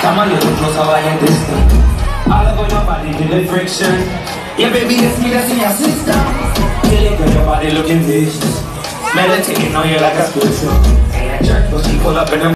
Come a little closer while you're distant. All over your body feeling friction. Yeah baby, it's me that's in your system. Feeling good, your body looking vicious. Meditating on you like a spiritual. Ain't a jerk, but she pull up in a